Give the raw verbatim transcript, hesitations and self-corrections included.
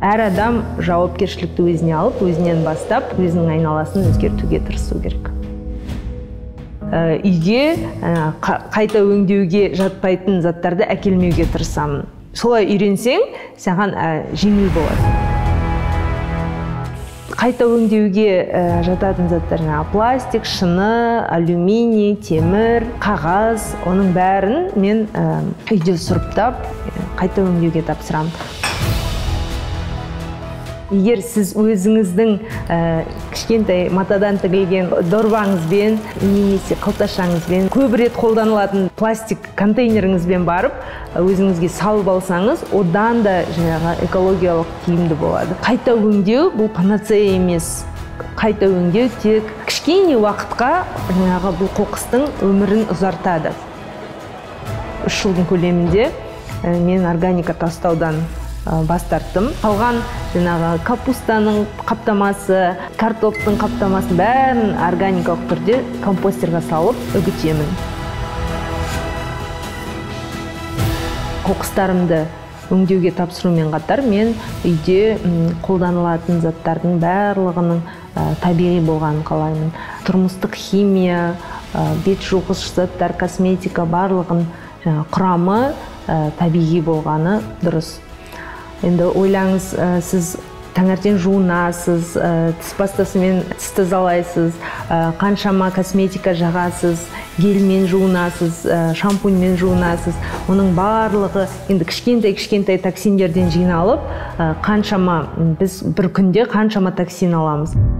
Әр адам жауапкершілікті өзіне алып, өзінен бастап, өзінің айналасын өзгертуге тырысу керек. Үйге қайта өңдеуге жатпайтын заттарды әкелмеуге тырысамын. Солай үйренсең, саған жеңіл болады. Қайта өңдеуге жататын заттарына пластик, шыны, алюминий, темір, қағаз, оның бәрін мен үйде сұрыптап, қайта өңдеуге тапсырамын. Егер сіз өзіңіздің кішкентай матадан тігілген дорбаңызбен немесе қалташаңызбен көп рет қолданылатын пластик контейнеріңізбен барып өзіңізге салып алсаңыз, одан да жаңағы экологиялық тиімді болады. Қайта өңдеу бұл панацея емес. Қайта өңдеу тек кішкене уақытқа жаңағы бұл қоқыстың өмірін ұзартады. Үш жылдың көлемінде мен органика тастаудан бас тарттым. Қалған жаңағы капустаның қаптамасы, картоптың қаптамасын бәрін органикалық түрде компостерға салып үгітемін. Қоқыстарымды өңдеуге тапсырумен қатар мен үйде қолданылатын заттардың барлығының табиғи болғанын қалаймын. Тұрмыстық химия, бет жуғыш заттар, косметика барлығын құрамы табиғи болғаны дұрыс. Енді ойлаңыз, сіз таңертең жуынасыз, тіс пастасымен тісті тазалайсыз, қаншама косметика жағасыз, гелмен жуынасыз, шампуньмен жуынасыз. Оның барлығы енді кішкентай-кішкентай токсиндерден жиналып, қаншама біз бір күнде қаншама токсин аламыз.